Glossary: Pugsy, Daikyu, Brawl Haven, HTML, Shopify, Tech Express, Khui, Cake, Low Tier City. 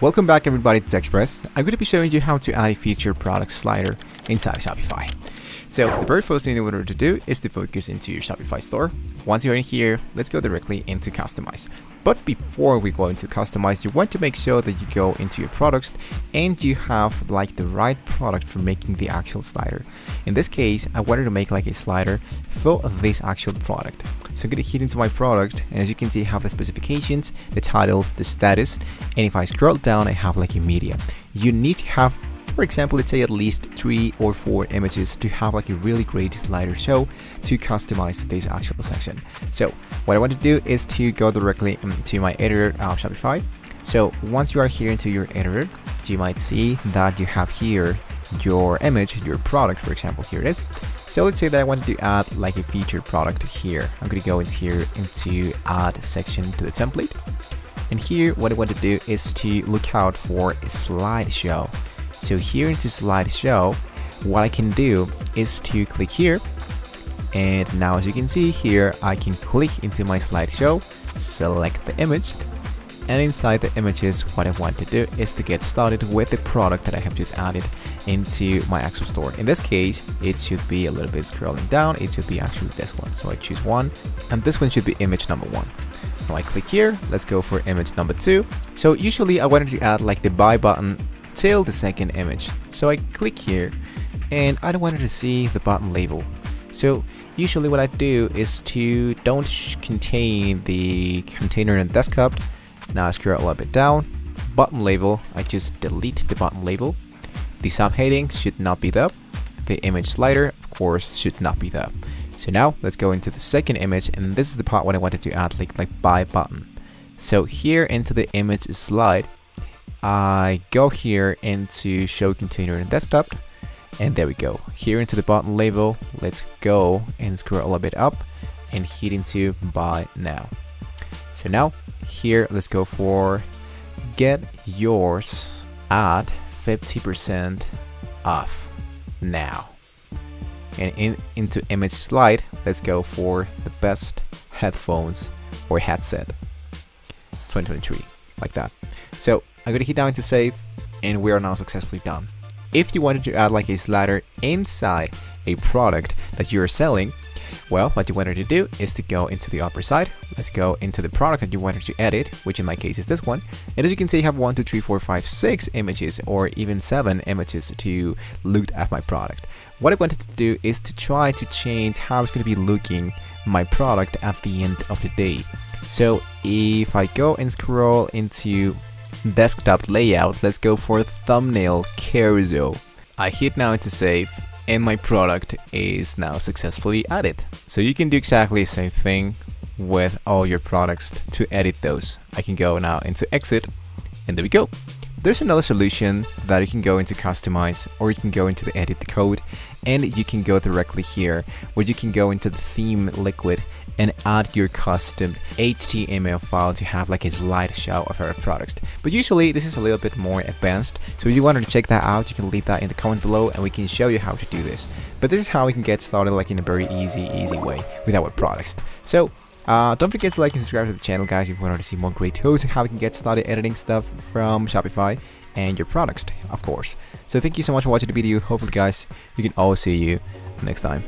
Welcome back everybody to Tech Express. I'm going to be showing you how to add a feature product slider inside Shopify. So the very first thing you want to do is to focus into your Shopify store. Once you're in here, let's go directly into customize. But before we go into customize, you want to make sure that you go into your products and you have like the right product for making the actual slider. In this case, I wanted to make like a slider for this actual product. So I'm going to hit into my product, and as you can see, I have the specifications, the title, the status, and if I scroll down, I have like a media. You need to have, for example, let's say at least 3 or 4 images to have like a really great slider show to customize this actual section. So what I want to do is to go directly to my editor of Shopify. So once you are here into your editor, you might see that you have here your image, your product, for example, here it is. So let's say that I wanted to add like a featured product here. I'm going to go in here into add section to the template. And here what I want to do is to look out for a slideshow. So here into slideshow, what I can do is to click here. And now as you can see here, I can click into my slideshow, select the image. And inside the images, what I want to do is to get started with the product that I have just added into my actual store. In this case, it should be a little bit scrolling down. It should be actually this one. So I choose one, and this one should be image number 1. Now I click here. Let's go for image number 2. So usually I wanted to add like the buy button till the second image. So I click here, and I wanted to see the button label. So usually what I do is to don't contain the container and desktop. Now I scroll a little bit down, button label, I just delete the button label. The subheading should not be there. The image slider, of course, should not be there. So now let's go into the second image, and this is the part when I wanted to add like buy button. So here into the image slide, I go here into show container and desktop, and there we go. Here into the button label, let's go and scroll a little bit up and hit into buy now. So now here, let's go for get yours at 50% off now. And into image slide, let's go for the best headphones or headset 2023, like that. So I'm gonna hit down to save, and we are now successfully done. If you wanted to add like a slider inside a product that you are selling, well, what you wanted to do is to go into the upper side. Let's go into the product that you wanted to edit, which in my case is this one. And as you can see, I have 1, 2, 3, 4, 5, 6 images, or even 7 images to look at my product. What I wanted to do is to try to change how it's going to be looking my product at the end of the day. So if I go and scroll into desktop layout, let's go for thumbnail carousel. I hit now to save, and my product is now successfully added. So you can do exactly the same thing with all your products to edit those. I can go now into exit, and there we go. There's another solution that you can go into customize, or you can go into the edit the code, and you can go directly here where you can go into the theme liquid and add your custom HTML file to have like a slideshow of our products. But usually this is a little bit more advanced, so if you wanted to check that out, you can leave that in the comment below and we can show you how to do this. But this is how we can get started like in a very easy way with our products. So don't forget to like and subscribe to the channel, guys, if you want to see more great tools on how we can get started editing stuff from Shopify and your products, of course. So thank you so much for watching the video. Hopefully, guys, we can all see you next time.